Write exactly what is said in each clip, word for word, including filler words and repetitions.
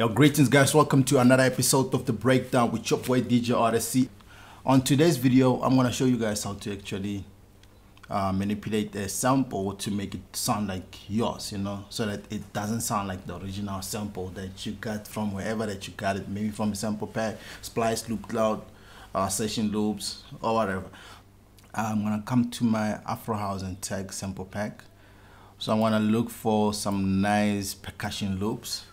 Yo, greetings guys, welcome to another episode of The Breakdown with Chopway D J Odyssey. On today's video, I'm going to show you guys how to actually uh, manipulate a sample to make it sound like yours, you know, so that it doesn't sound like the original sample that you got from wherever that you got it, maybe from a sample pack, splice, loop cloud, uh, session loops, or whatever. I'm going to come to my Afro House and tag sample pack. So I want to look for some nice percussion loops.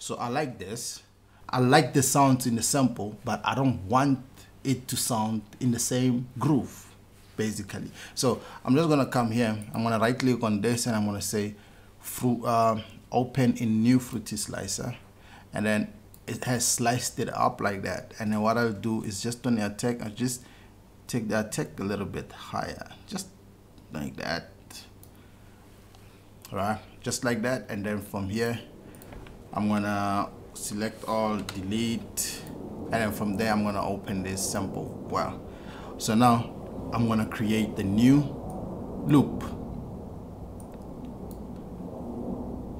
So I like this. I like the sounds in the sample, but I don't want it to sound in the same groove, basically. So I'm just gonna come here. I'm gonna right click on this and I'm gonna say fruit, uh, open in new Fruity Slicer. And then it has sliced it up like that. And then what I'll do is just on the attack, I just take the attack a little bit higher, just like that. All right, just like that. And then from here, I'm gonna select all, delete, and then from there I'm gonna open this sample. Wow. So now I'm gonna create the new loop.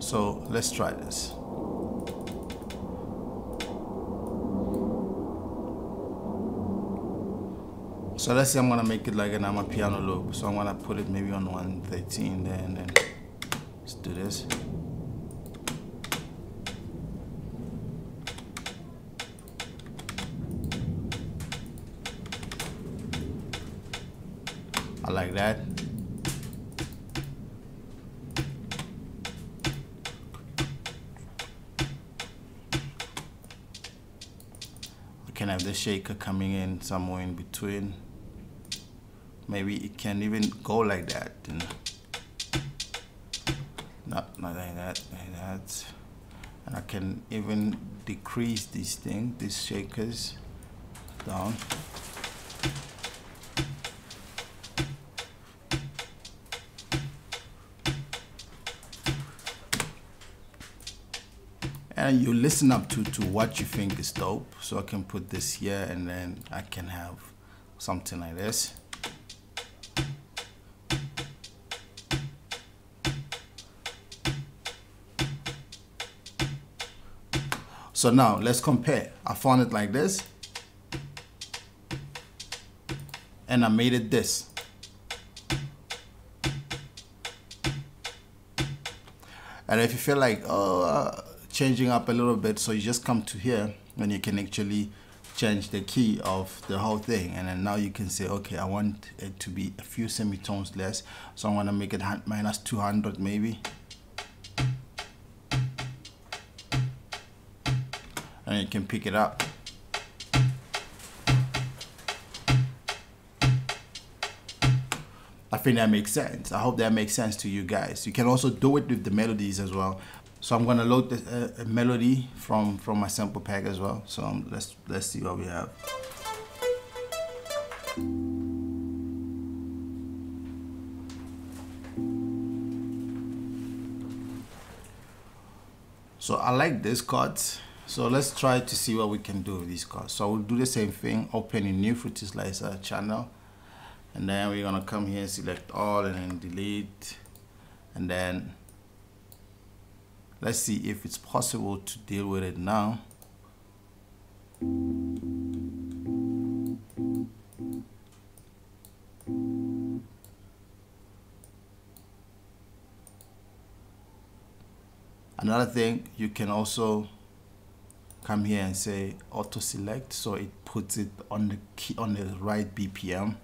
So let's try this. So let's say I'm gonna make it like an Amapiano loop. So I'm gonna put it maybe on one thirteen there, and then let's do this. I like that. I can have the shaker coming in somewhere in between. Maybe it can even go like that. You know? Not, not like that, like that. And I can even decrease these things, these shakers down. And you listen up to, to what you think is dope. So I can put this here and then I can have something like this. So now let's compare. I found it like this. And I made it this. And if you feel like, oh, uh, changing up a little bit, so you just come to here and you can actually change the key of the whole thing, and then now you can say, okay, I want it to be a few semitones less, so I'm gonna make it minus two hundred maybe, and you can pick it up. I think that makes sense. I hope that makes sense to you guys. You can also do it with the melodies as well. So I'm gonna load this, uh, a melody from from my sample pack as well. So um, let's let's see what we have. So I like these chords. So let's try to see what we can do with these chords. So we'll do the same thing. Open a new Fruity Slicer channel, and then we're gonna come here and select all, and then delete, and then. Let's see if it's possible to deal with it now. Another thing, you can also come here and say auto select, so it puts it on the key, on the right B P M,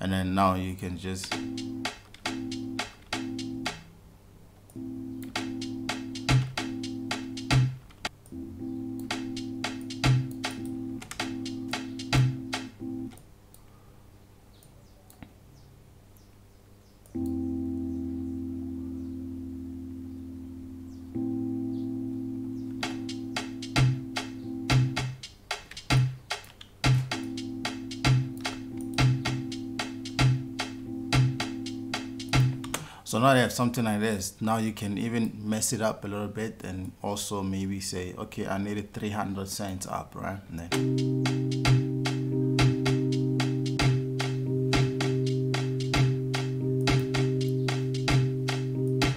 and then now you can just So now they have something like this. Now you can even mess it up a little bit and also maybe say, okay, I needed three hundred cents up, right? And then,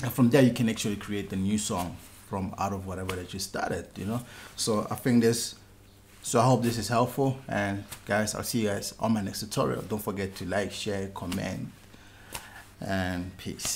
and from there you can actually create a new song from out of whatever that you started, you know. So I think this, so I hope this is helpful, and guys, I'll see you guys on my next tutorial. Don't forget to like, share, comment, and peace.